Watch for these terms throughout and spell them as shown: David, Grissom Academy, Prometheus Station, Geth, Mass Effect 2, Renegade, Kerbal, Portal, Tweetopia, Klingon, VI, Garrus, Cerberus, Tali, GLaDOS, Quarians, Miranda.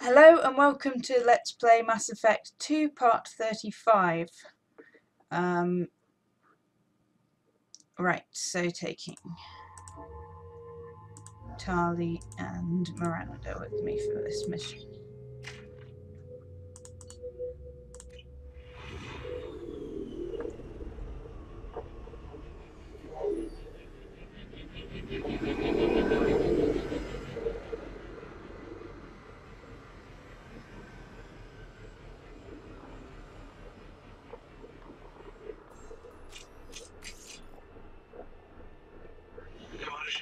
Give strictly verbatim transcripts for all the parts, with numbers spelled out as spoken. Hello and welcome to Let's Play Mass Effect two Part thirty-five. Um, right, so taking Tali and Miranda with me for this mission.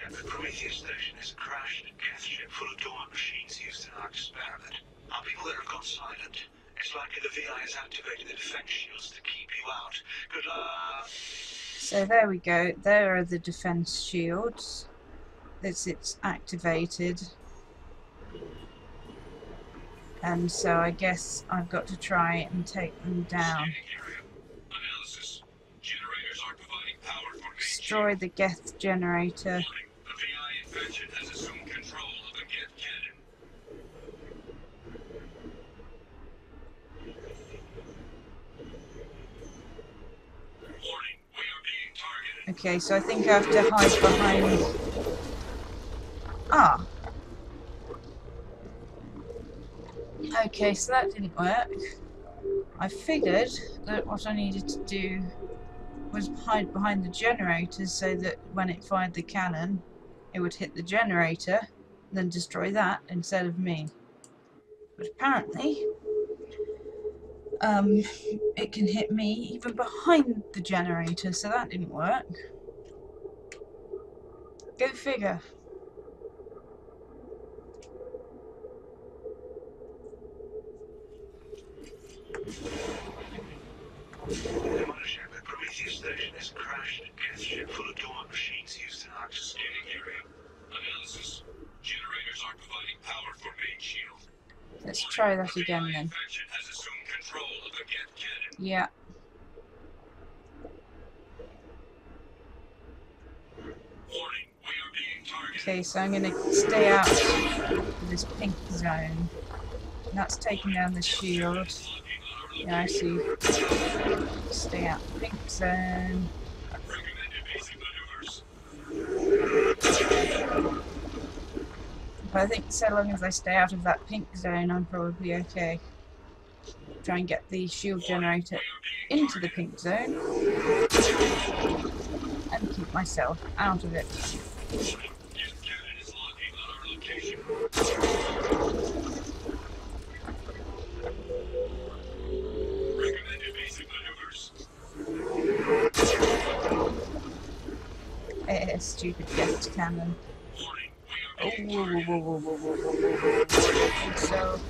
The Prometheus Station is a crashed Geth ship full of dormant machines used in our experiment. Our people there have gone silent. It's likely the V I has activated the defense shields to keep you out. Good luck! So there we go. There are the defense shields. It's, it's activated. And so I guess I've got to try and take them down. Analysis. Generators are providing power for me. Destroy the Geth generator. Invention has assumed control of the Geth cannon. Warning, we are being targeted. Okay, so I think I have to hide behind. Ah. Okay, so that didn't work. I figured that what I needed to do was hide behind the generators so that when it fired the cannon, it would hit the generator and then destroy that instead of me. But apparently um, it can hit me even behind the generator, so that didn't work. Go figure. The station has crashed a Geth ship full of dormant machines used in our scanning area. Analysis. Generators are providing power for main shield. Let's try that again then. Has assumed control of the Geth cannon. Yeah. Warning, we are being targeted. Okay, so I'm gonna stay out of this pink zone. That's taking down the shield. Yeah, I see. Stay out the pink zone. But I think so long as I stay out of that pink zone, I'm probably okay. Try and get the shield generator into the pink zone. And keep myself out of it. Stupid Geth cannon. Oh, whoa, whoa, whoa, whoa, whoa, whoa, whoa, whoa, whoa. So.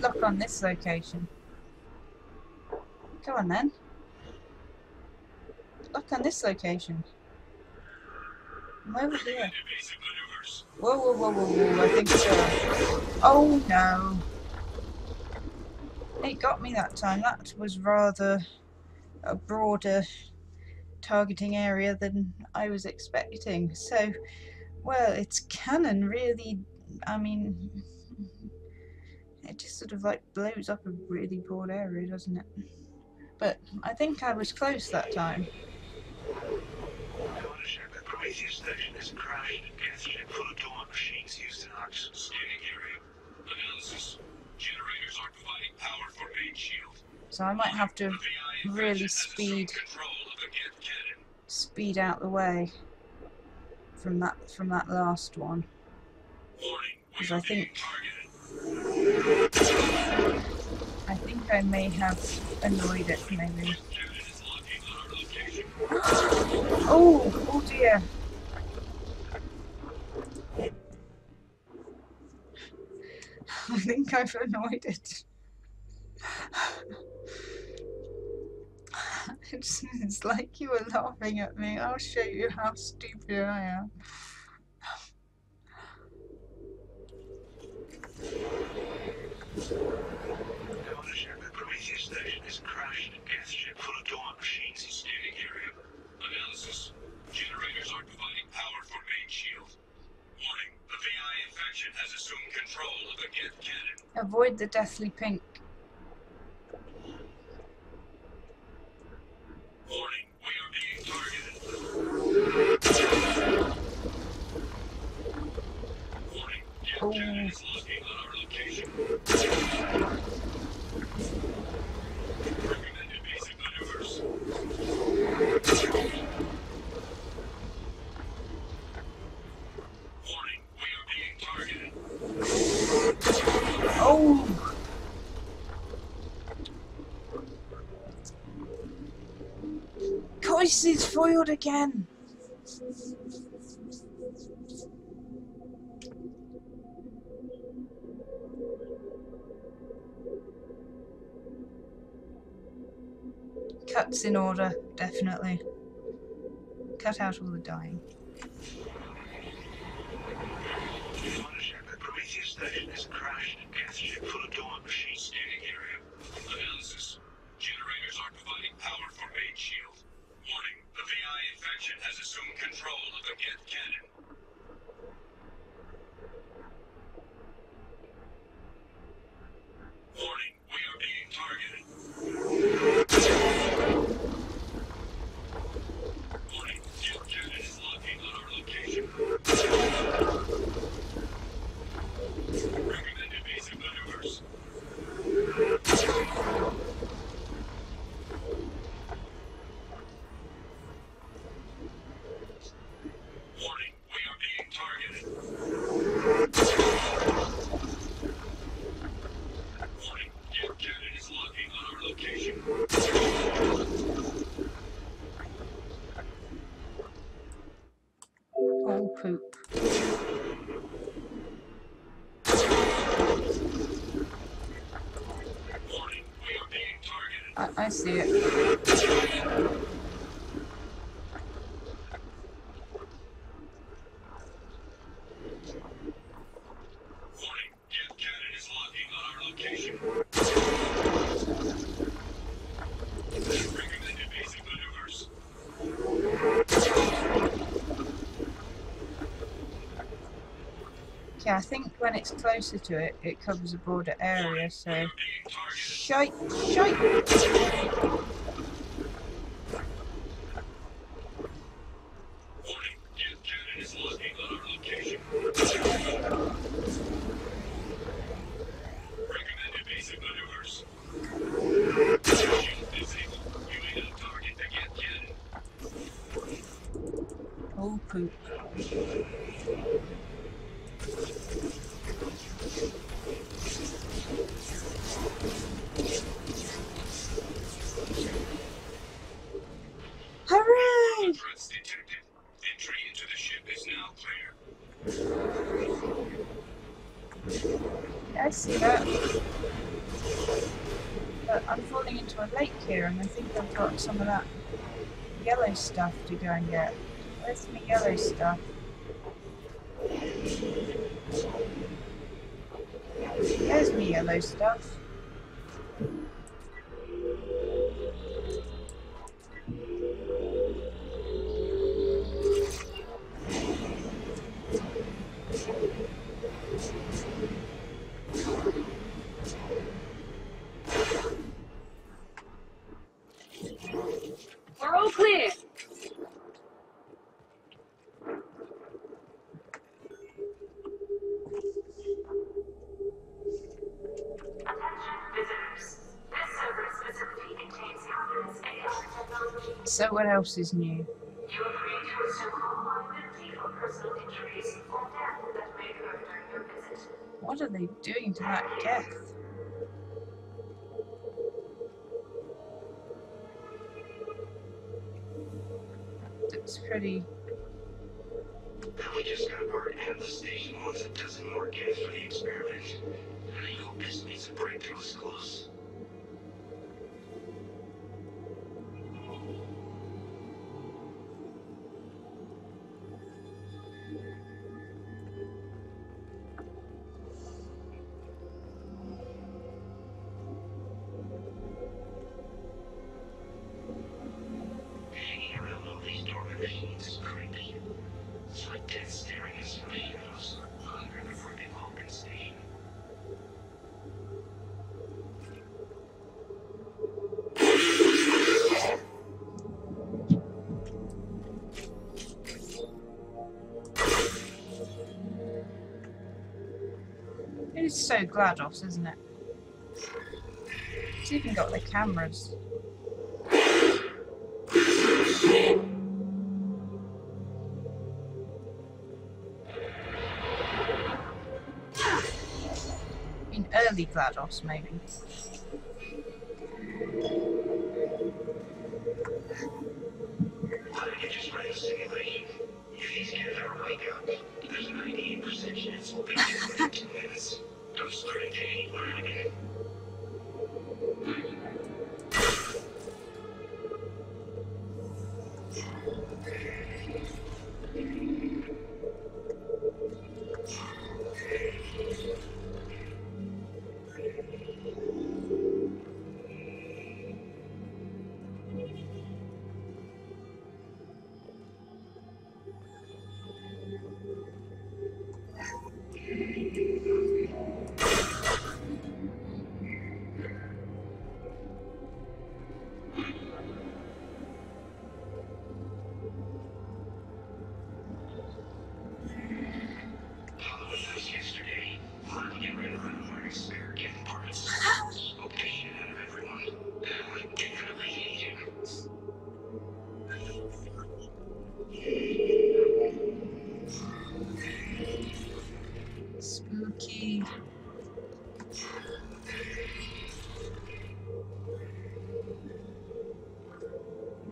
Lock on this location. Come on then. Lock on this location. I'm over here. Whoa, whoa, whoa, whoa, whoa, I think so. Oh no. It got me that time. That was rather a broader targeting area than I was expecting. So, well, its cannon really, I mean, it just sort of like blows up a really broad area, doesn't it? But I think I was close that time. Prometheus Station has crashed a Geth ship full of dormant machines used in our scanning area. Analysis. Generators are providing power for main shield. So I might have to really speed speed out the way from that from that last one. Because I think I think I may have annoyed it maybe. Oh, oh dear. I think I've annoyed it. It's, it's like you were laughing at me. I'll show you how stupid I am. avoid the deathly pink. Warning, we are being targeted. Warning, Geth Cannon is locking on our location. Recommended basic maneuvers. Oh! Coist is foiled again! Cuts in order, definitely. Cut out all the dying. Prometheus Station has crashed. Geth's ship full of dormant machines. Standing area. Analysis. Generators are providing power for main shield. Warning. The V I infection has assumed control of the Geth cannon. Warning. We are being targeted. Warning. Geth cannon is locking on our location. Recommended basic maneuvers. Warning, we are being targeted. Warning, Geth cannon is locking on our location. Oh, poop. I, I see it. Warning, Geth cannon is locking on our location. Recommended basic maneuvers. Yeah, I think when it's closer to it, it covers a broader area, so... Shite! Shite! Warning, Geth cannon is locking on our location. Recommended basic maneuvers. Shield disabled. You may not target the Geth cannon. Oh, poop. Hooray! Threats detected. Entry into the ship is now clear. Yeah, I see that. But I'm falling into a lake here, and I think I've got some of that yellow stuff to go and get. Where's my yellow stuff? There's me yellow stuff. We're all clear. So what else is new? You agree to assume liability for personal injuries or death that may occur during your visit. What are they doing to that Geth? That's pretty. We just got word and the station wants a dozen more Geth for the experiment. I hope this makes a breakthrough as close. so GLaDOS, isn't it? It's even got the cameras. In early GLaDOS, maybe. I just read a simulation. If these kids are awake out, there's a ninety-eight percent chance we'll be here within two minutes. I'm starting to hate learning again.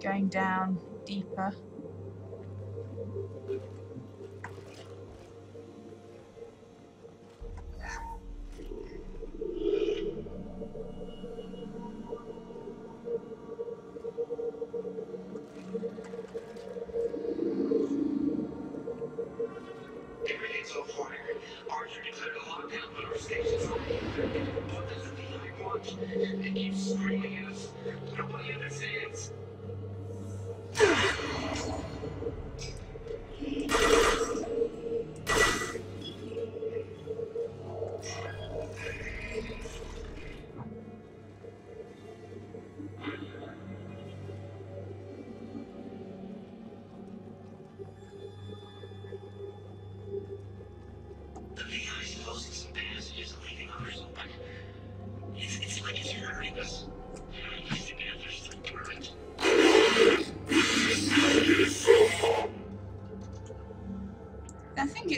Going down deeper.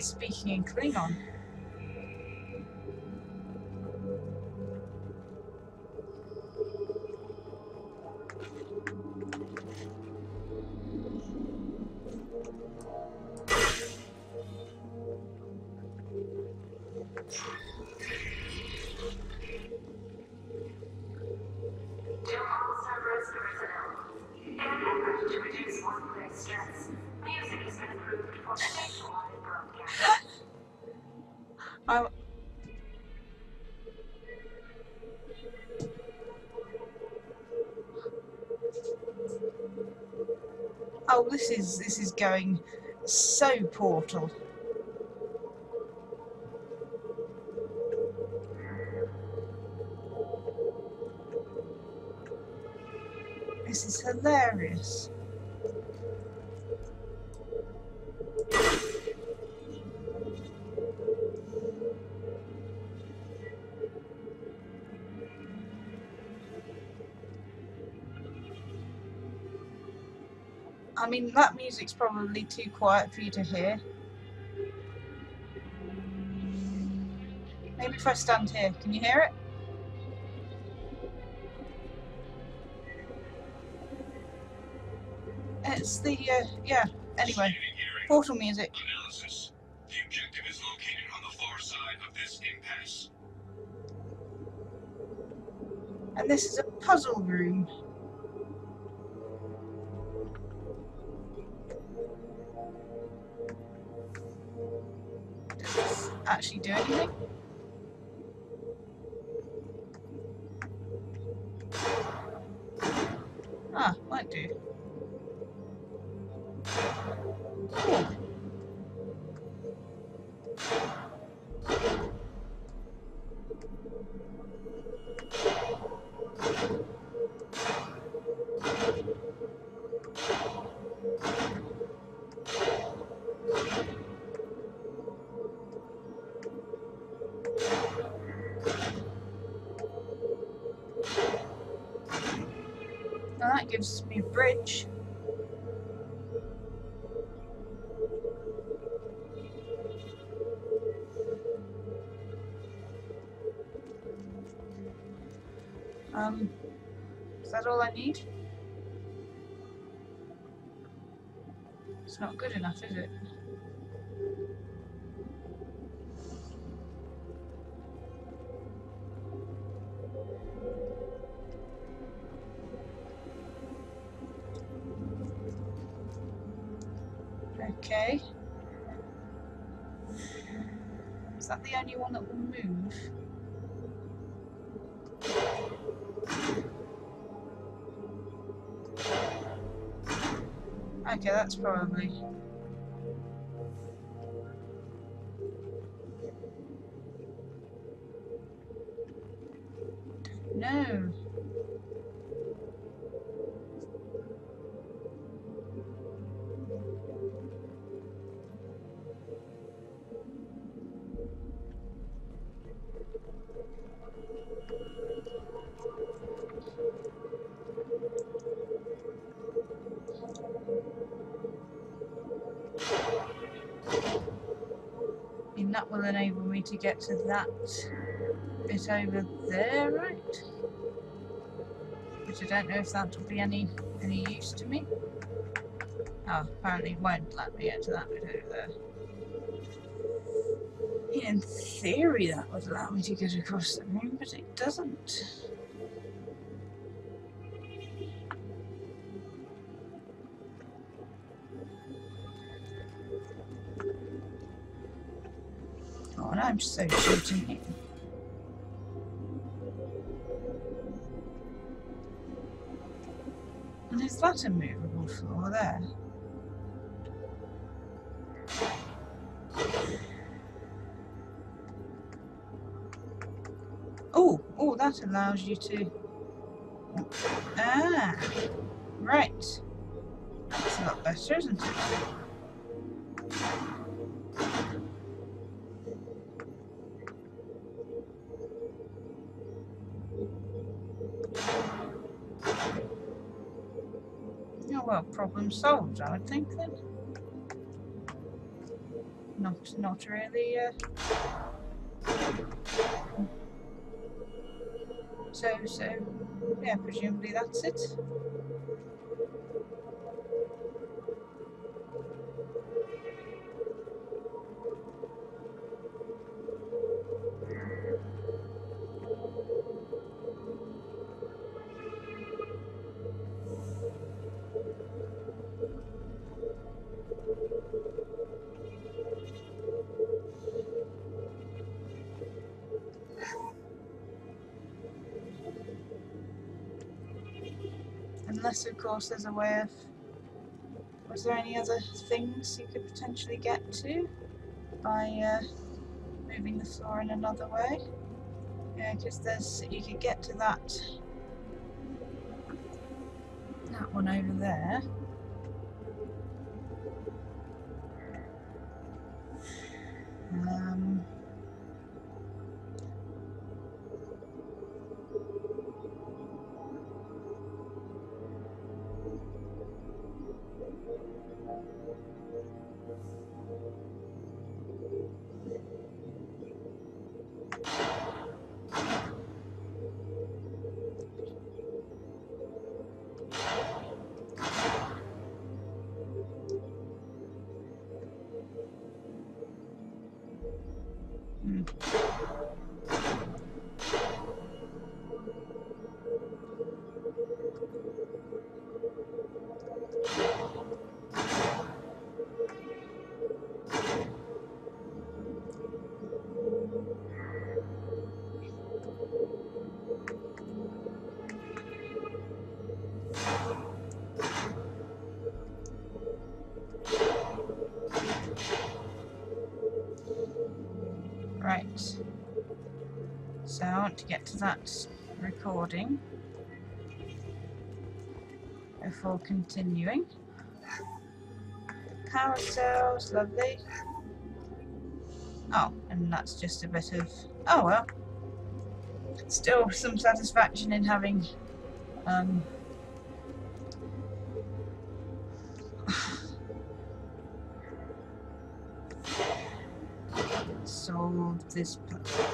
Speaking in Klingon. Oh, this is this is going so Portal. This is hilarious. I mean, that music's probably too quiet for you to hear. Maybe if I stand here, can you hear it? It's the, uh, yeah, anyway, Portal music. Analysis. The objective is located on the far side of this impasse. And this is a puzzle room. Actually do anything? Ah, might do. Cool. Thank you. Now that gives me a bridge. Um, is that all I need? It's not good enough, is it? Okay. Is that the only one that will move? Okay, that's probably... No! That will enable me to get to that bit over there, right? Which I don't know if that will be any any use to me. Oh, apparently it won't let me get to that bit over there. In theory that would allow me to get across the room, but it doesn't. I'm so shooting it. And is that a movable floor there? Oh, oh, that allows you to... Ah, right. That's a lot better, isn't it? Well, problem solved, I would think, then. Not, not really, uh... So, so, yeah, presumably that's it. Unless, of course, there's a way of... Was there any other things you could potentially get to by uh, moving the floor in another way? Yeah, because there's... you could get to that... that one over there. Um... Right, so I want to get to that recording before continuing. Power cells, lovely. Oh, and that's just a bit of... oh well. Still some satisfaction in having um, sold this place.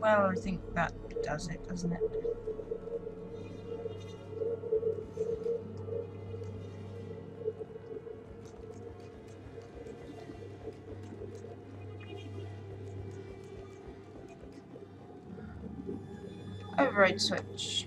Well, I think that does it, doesn't it? Override switch.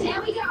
There we go.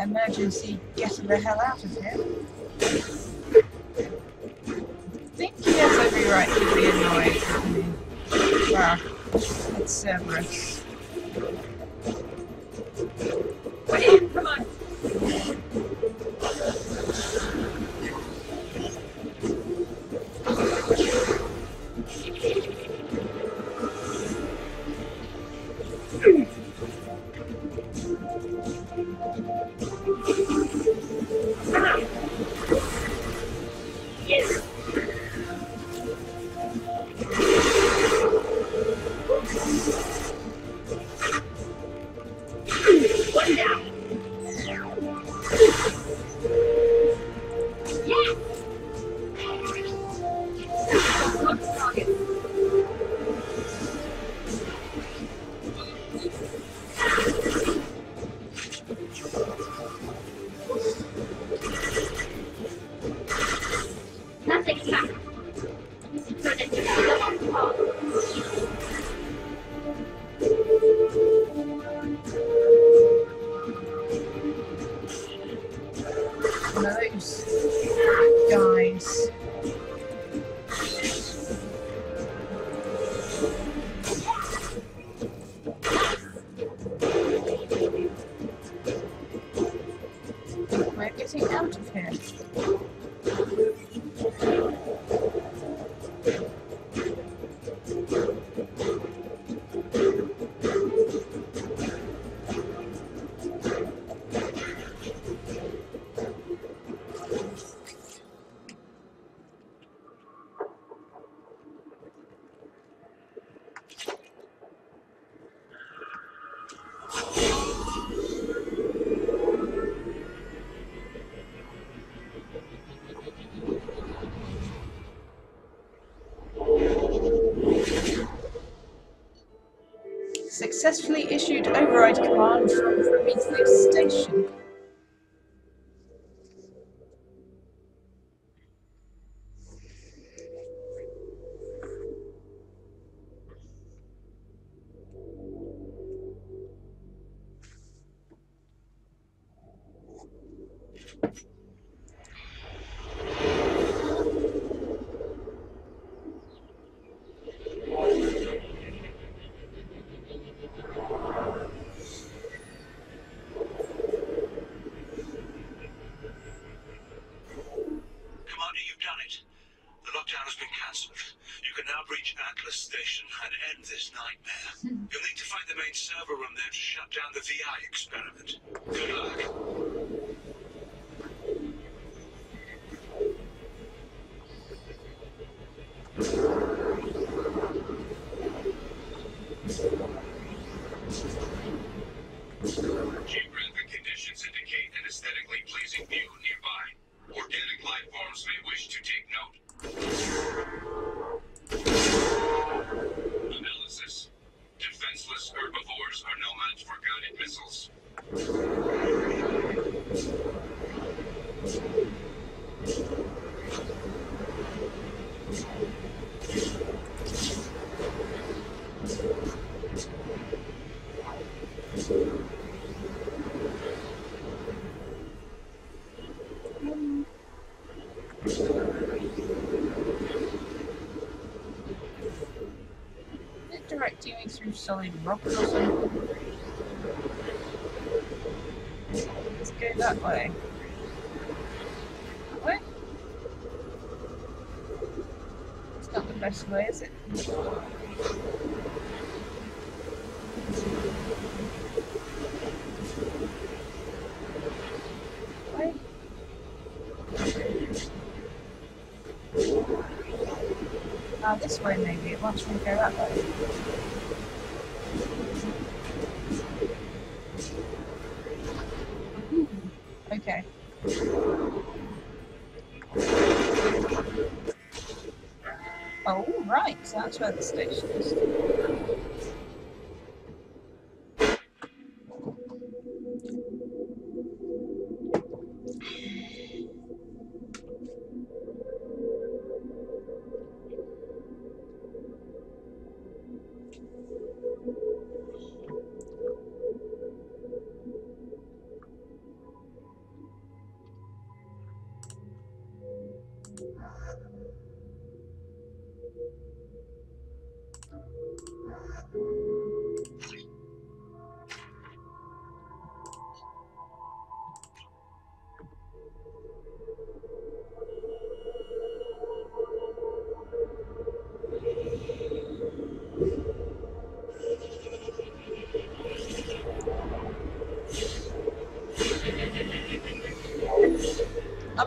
Emergency getting the hell out of here. I think he has every right to be annoyed at me. Wow, it's Cerberus. Wait, come on! Successfully issued override command from Prometheus Station. Through solid rock or something. Let's go that way. That way? It's not the best way, is it? Uh, this way maybe, it wants me to go that way. Okay. Oh, right, so that's where the station is.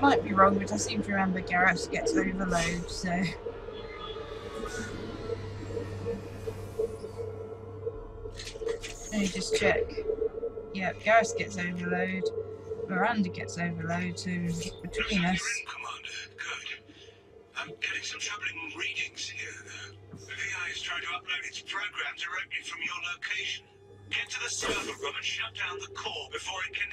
Might be wrong, but I seem to remember Garrus gets overload, so... Let me just check. Yeah, Garrus gets overload, Miranda gets overload, so between us... Commander, good. I'm getting some troubling readings here, though. The V I is trying to upload its program directly from your location. Get to the server room and shut down the core before it can...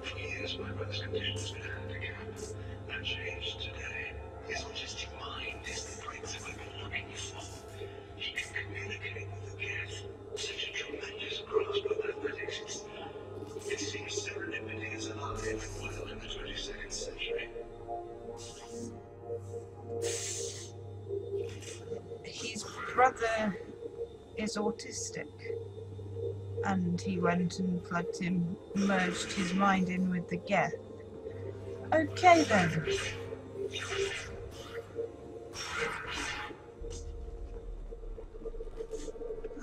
For years, my brother's condition has been handicapped and changed today. His autistic mind is the breakthrough I've been looking for. He can communicate with the Geth. Such a tremendous grasp of mathematics. It's, it seems serendipity is alive and well in the twenty-second century. His brother is autistic, and he went and plugged him, merged his mind in with the Geth. Okay then.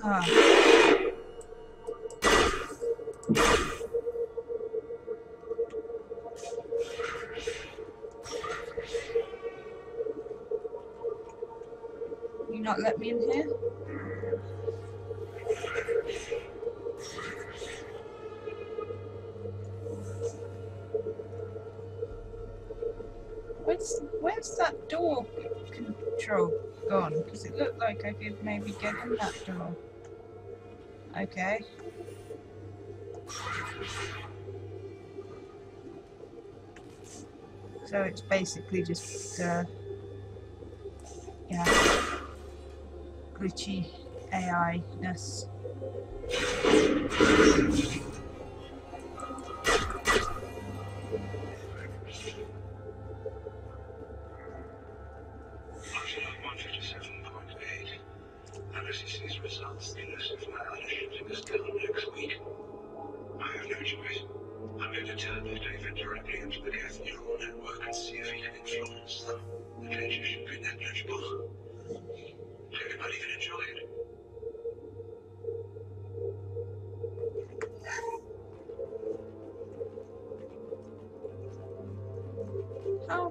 Ah. You not let me in here? Where's that door control gone? Because it looked like I could maybe get in that door. Okay. So it's basically just, uh, yeah, glitchy A I-ness.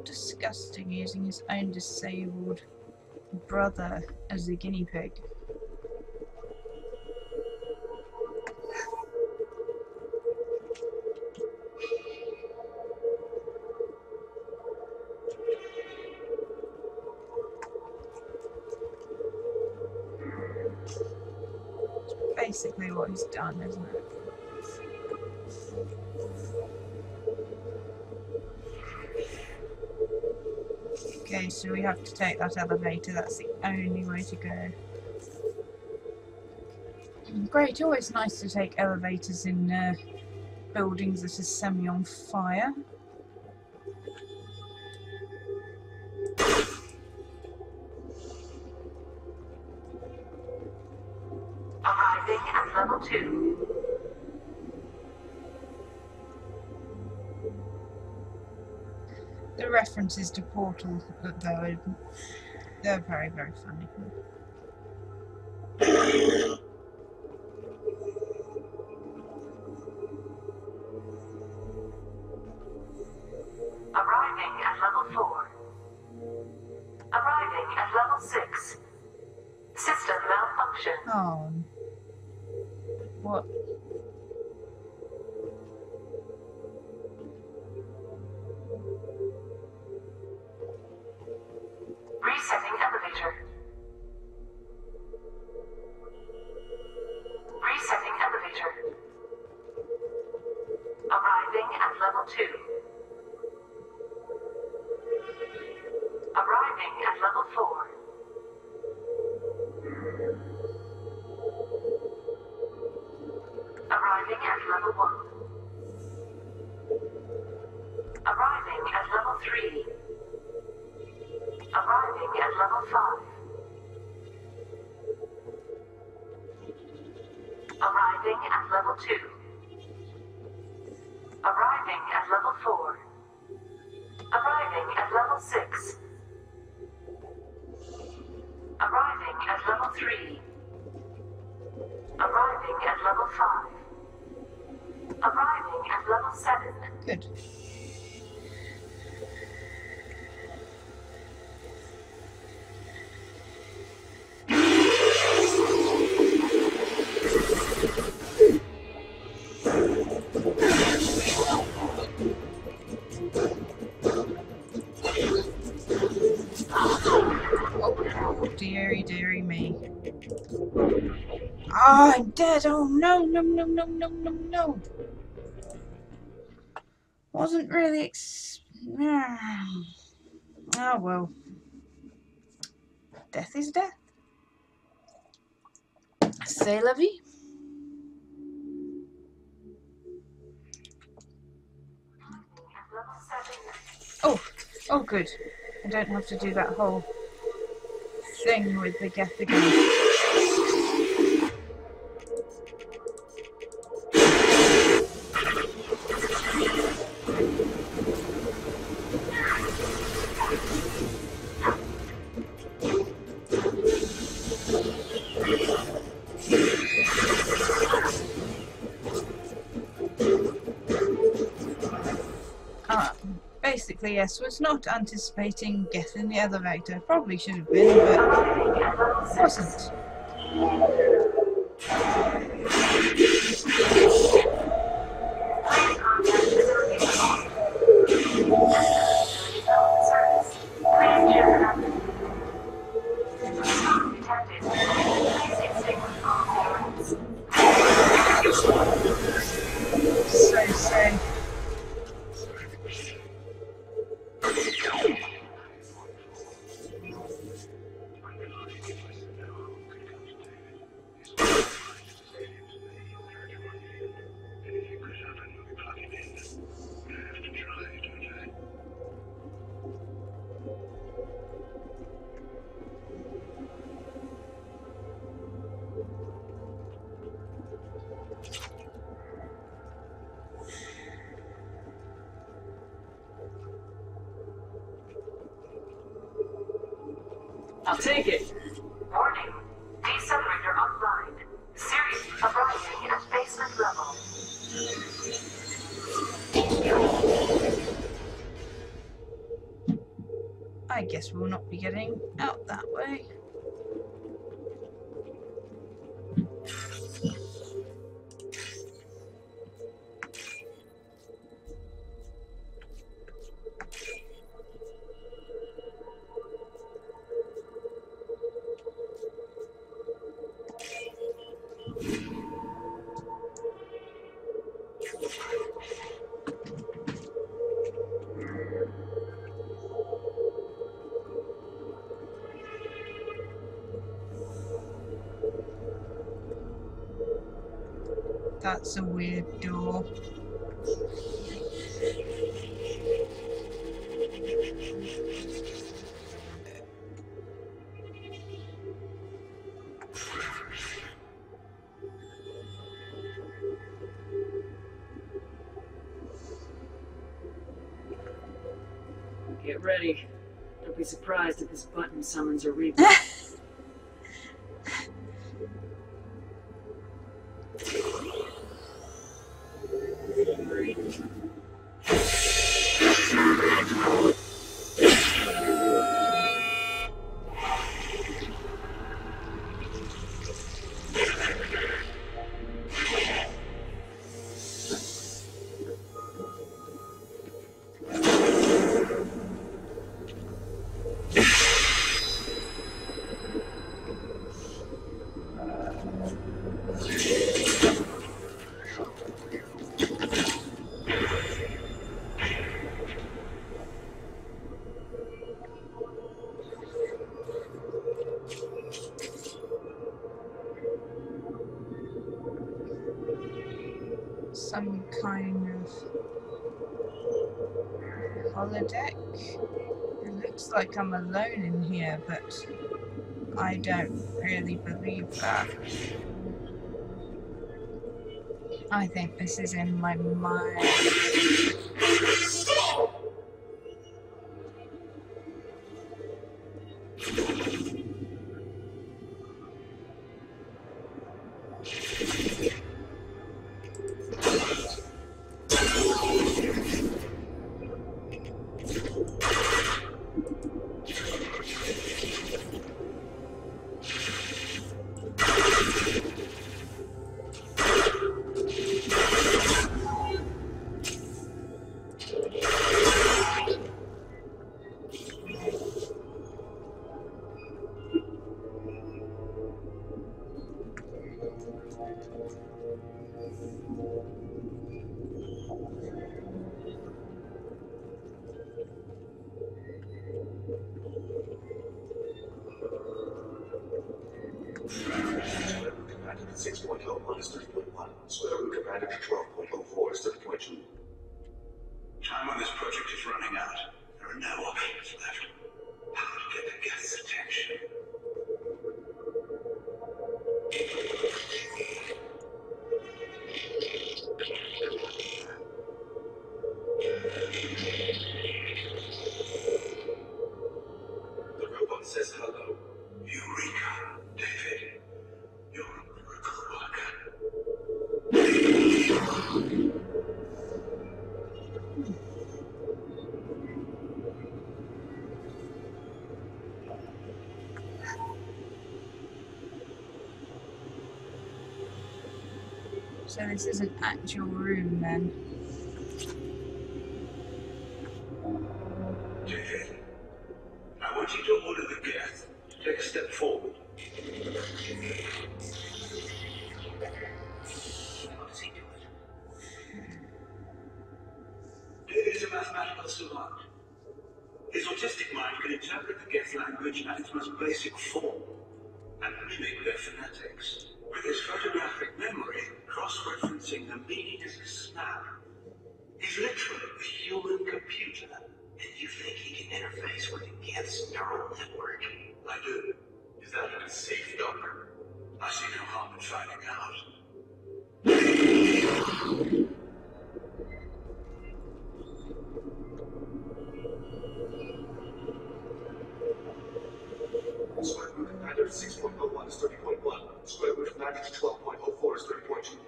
Disgusting, using his own disabled brother as a guinea pig. It's basically what he's done, isn't it? Okay, so we have to take that elevator, that's the only way to go. Great, always nice to take elevators in uh, buildings that are semi on fire. Arriving at level two. The references to Portal, though, they're very, very funny. six. System malfunction. Oh. What? Resetting elevator. Resetting elevator. Arriving at level two. Arriving at level four. Arriving at level one. Arriving at level three. Arriving at level five. Arriving at level two. Arriving at level four. Arriving at level six. Arriving at level three. Arriving at level five. Arriving at level seven. Good. Oh, I'm dead! Oh no, no, no, no, no, no, no! Wasn't really ex- Ah, oh, well. Death is death. C'est la vie. Oh, oh good. I don't have to do that whole thing with the Geth again. Yes, was not anticipating Geth in the elevator. Probably should have been, but wasn't. So sad. I'll take it. Warning. Desubrator online. Series arriving at basement level. I guess we'll not be getting out that way. That's a weird door. Get ready. Don't be surprised if this button summons a reaper. some kind of holodeck. It looks like I'm alone in here, but I don't really believe that. I think this is in my mind. So this is an actual room then. David, I want you to order the Geth. Take a step forward. What does he do it? David is a mathematical savant. His autistic mind can interpret the Geth language at its most basic form and mimic their phonetics. With his photographic memory, cross-referencing the meaning is a snap. He's literally a human computer. And you think he can interface with the Geth's neural network? I do. Is that even safe, Doctor? I see no harm in finding out. Square root of ninety-six point oh one is thirty point one. Square root of ninety to twelve point oh four is thirty point two.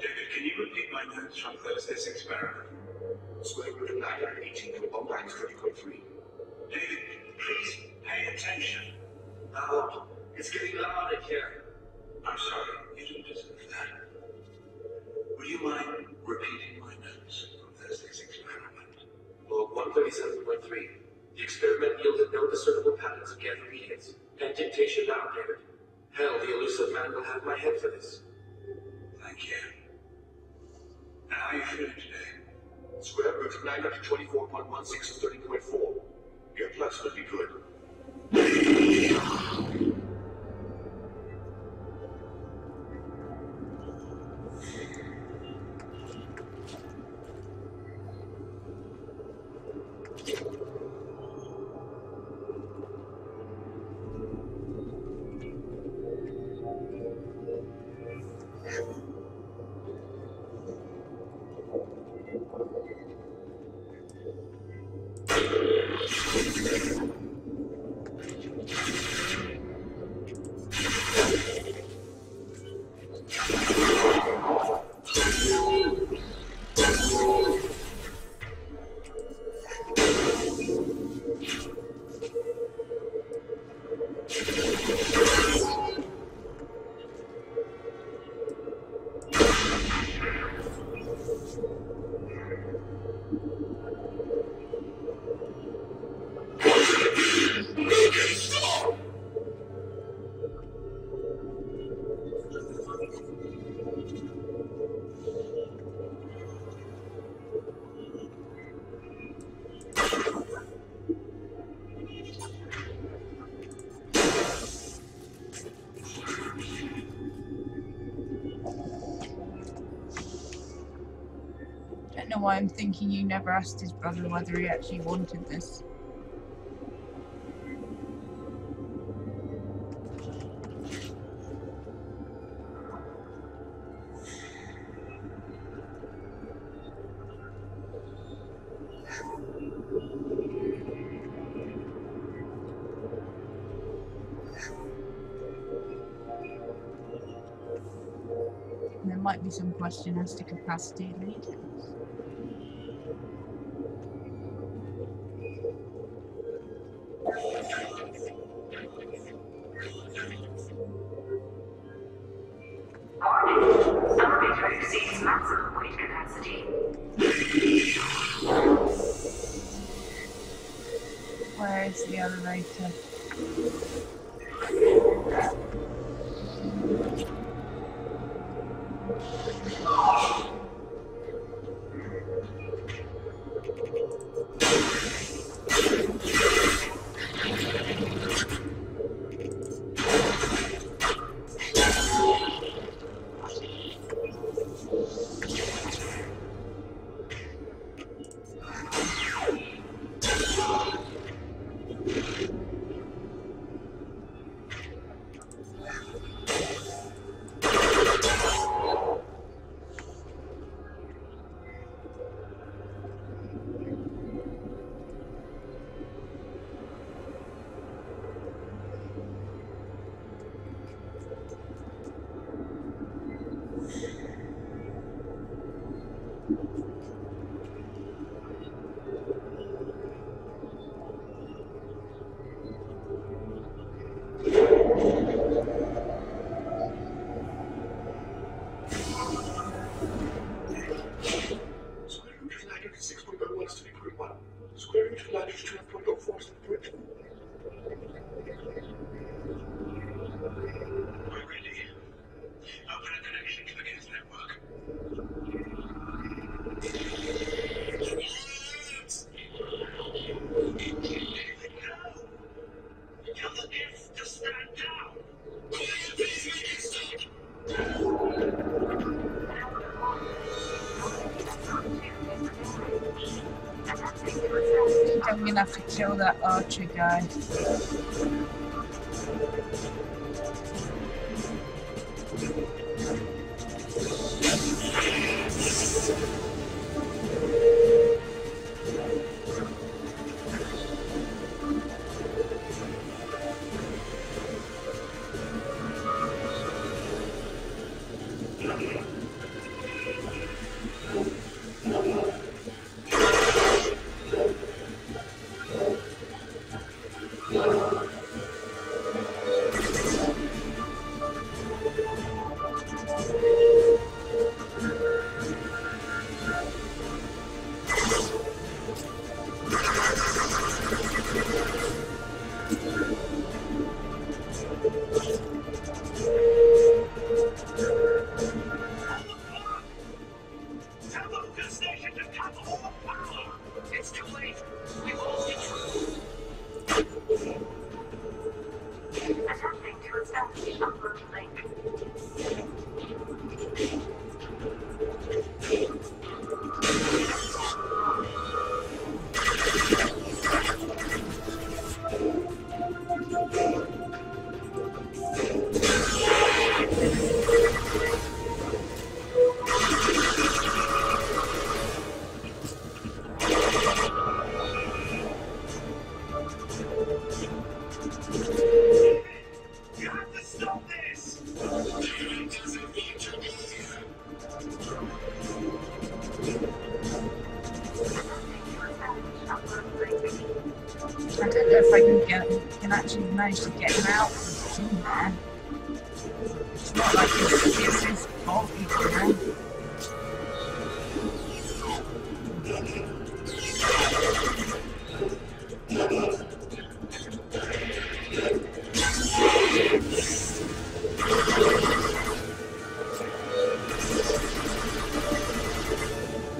David, can you repeat my notes from Thursday's experiment? Square root of nine hundred eighteen point one nine is thirty point three. David, please pay attention. Loud. It's getting loud in here. I'm sorry, you didn't deserve that. Would you mind repeating my notes from Thursday's experiment? Log one thirty-seven point three. The experiment yielded no discernible patterns of Geth obedience. And dictation now, David. Hell, the elusive man will have my head for this. Thank you. And how are you feeling today? Square root of nine hundred twenty-four point one six is thirty point four. Your plus would be good. why I'm thinking you never asked his brother whether he actually wanted this. Might be some question as to capacity and details. Warning! Elevator exceeds maximum weight capacity. Where is the elevator? I'm gonna have to kill that archer guy. Managed to get him out from the man. It's not like it's, it's his fault, you know.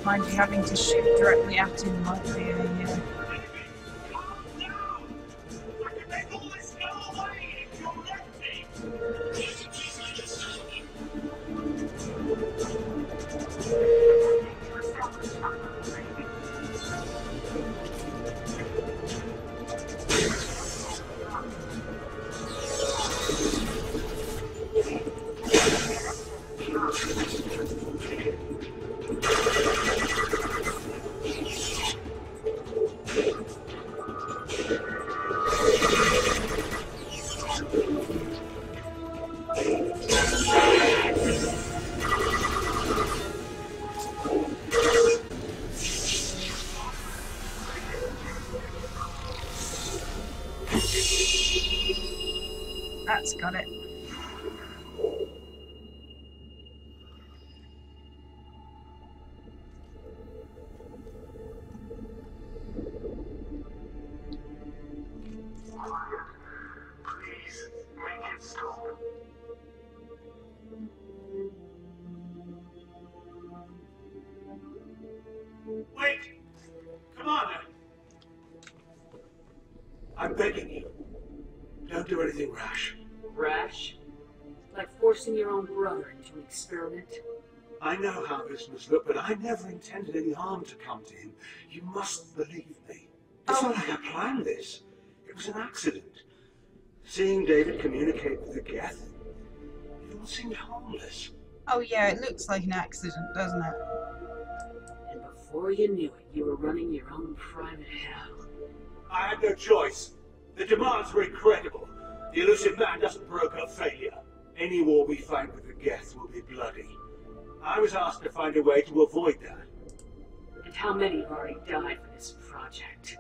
Mind you, having to shoot directly at him might be a uh, Thank you. That's got it. Experiment. I know how this must look, but I never intended any harm to come to him. You must believe me. It's oh. not like I planned this. It was an accident. Seeing David communicate with the Geth, it all seemed harmless. Oh yeah, it looks like an accident, doesn't it? And before you knew it, you were running your own private hell. I had no choice. The demands were incredible. The elusive man doesn't broker failure. Any war we fight with the Geth will be bloody. I was asked to find a way to avoid that. And how many have already died for this project?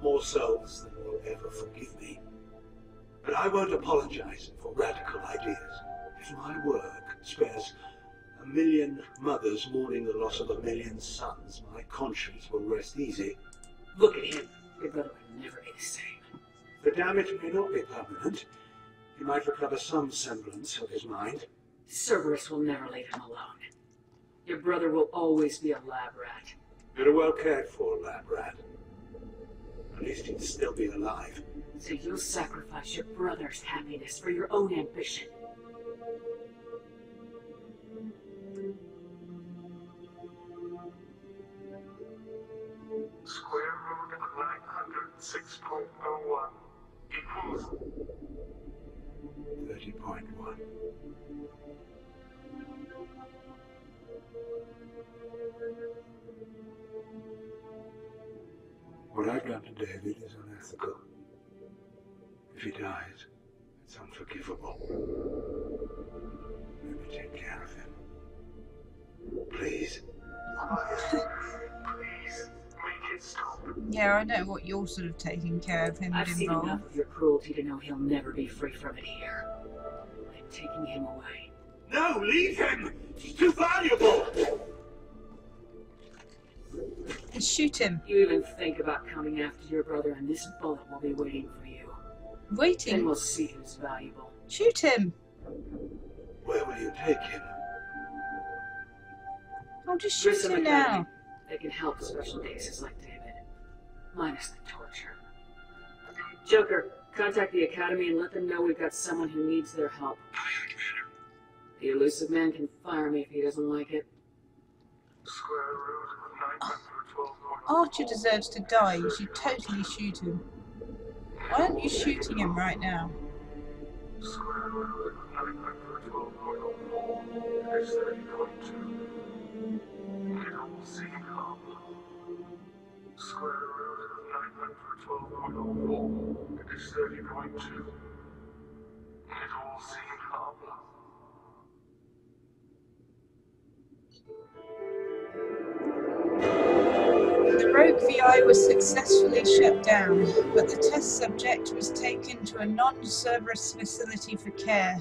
More souls than will ever forgive me. But I won't apologize for radical ideas. If my work spares a million mothers mourning the loss of a million sons, my conscience will rest easy. Look at him. Your brother will never be the same. The damage may not be permanent. He might recover some semblance of his mind. Cerberus will never leave him alone. Your brother will always be a lab rat. You're well cared for, lab rat. At least he'd still be alive. So you'll sacrifice your brother's happiness for your own ambition. Square root of nine hundred six point oh one equals... Thirty point one. What I've done to David is unethical. If he dies, it's unforgivable. Let me take care of him. Please. Please make it stop. Yeah, I know what you're sort of taking care of him. I've seen enough of your cruelty to know he'll never be free from it here. Taking him away. No, leave him! He's too valuable! And shoot him. You even think about coming after your brother and this bullet will be waiting for you. Waiting? Then we'll see who's valuable. Shoot him! Where will you take him? I'll just shoot Grissom him Academy. Now. They can help special cases like David. Minus the torture. Joker. Contact the Academy and let them know we've got someone who needs their help. Aye, Commander. The elusive man can fire me if he doesn't like it. Square root of nine hundred twelve. Oh. Archer deserves to die. You should totally shoot him. Why aren't you shooting him right now? Square root of nine hundred twelve. It is thirty point two. It will see come. Square root of nine hundred twelve point oh four. It is thirty point two. It all seemed harmless. The rogue V I was successfully shut down, but the test subject was taken to a non-Cerberus facility for care.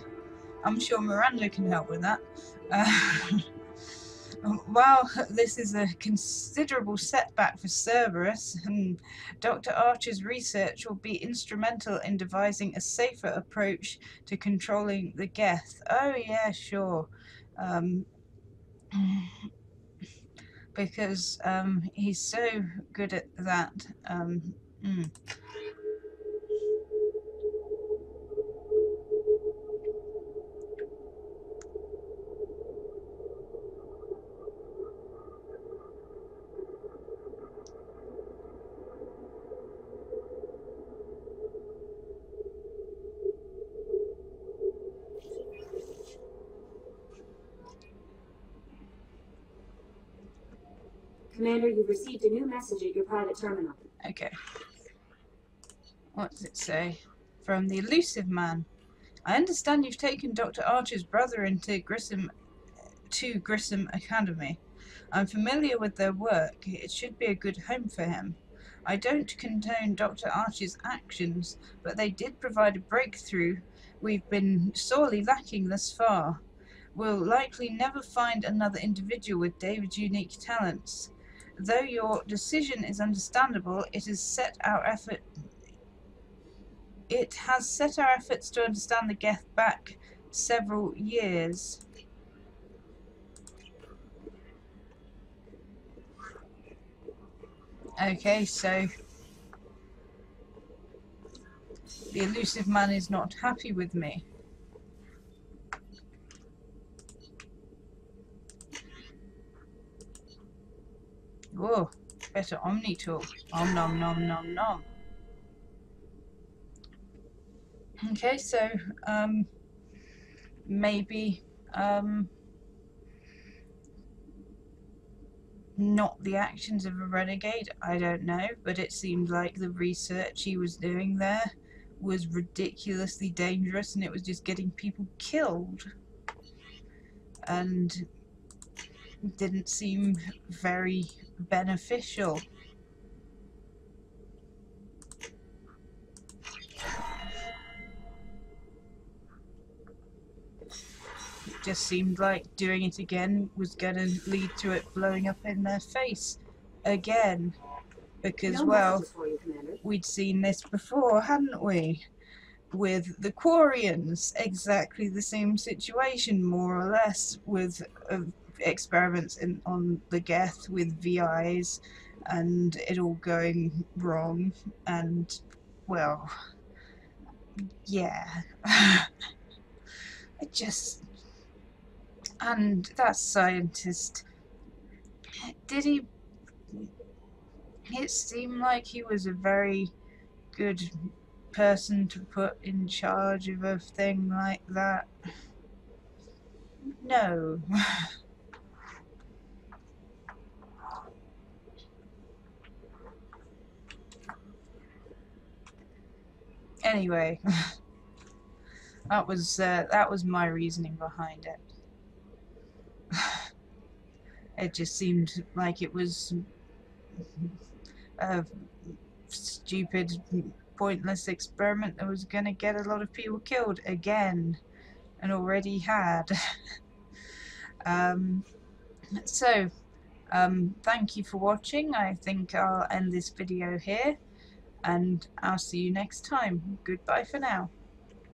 I'm sure Miranda can help with that. Uh, While this is a considerable setback for Cerberus, and Doctor Archer's research will be instrumental in devising a safer approach to controlling the Geth. Oh yeah, sure. Um, because um, he's so good at that. Um, mm. Commander, you've received a new message at your private terminal. Okay. What does it say? From the elusive man. I understand you've taken Doctor Archer's brother into Grissom, to Grissom Academy. I'm familiar with their work. It should be a good home for him. I don't condone Doctor Archie's actions, but they did provide a breakthrough we've been sorely lacking thus far. We'll likely never find another individual with David's unique talents. Though your decision is understandable, it has set our effort... It has set our efforts to understand the Geth back several years. Okay, so the elusive man is not happy with me. Whoa, better Omni tool. Om nom nom nom nom. Okay, so um, maybe um, not the actions of a renegade, I don't know, but it seemed like the research he was doing there was ridiculously dangerous and it was just getting people killed. And didn't seem very beneficial. Just seemed like doing it again was going to lead to it blowing up in their face again, because, well, we'd seen this before, hadn't we? With the Quarians, exactly the same situation, more or less, with uh, experiments in, on the Geth with V Is, and it all going wrong, and, well, yeah. It just... And that scientist, did he, it seemed like he was a very good person to put in charge of a thing like that? No. Anyway, that was, uh, that was my reasoning behind it. It just seemed like it was a stupid, pointless experiment that was going to get a lot of people killed again, and already had. um, so, um, thank you for watching. I think I'll end this video here, and I'll see you next time. Goodbye for now.